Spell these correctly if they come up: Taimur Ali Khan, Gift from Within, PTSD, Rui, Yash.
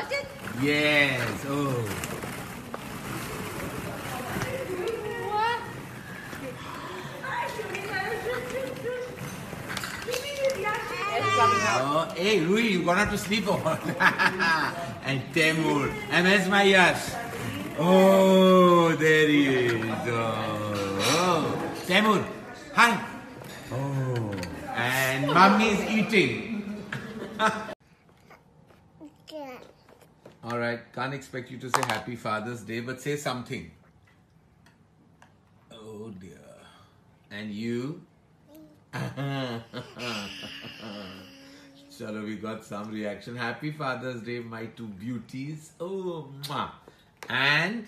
got it? Yes. Oh. Oh, hey, Rui, you're gonna have to sleep on. And Taimur. And where's my Yash? Oh, there he is. Oh. Taimur, hi. Oh. And mommy is eating. All right, can't expect you to say Happy Father's Day, but say something. Oh, dear. And you? Chalo, we got some reaction. Happy Father's Day, my two beauties. Oh, ma. And...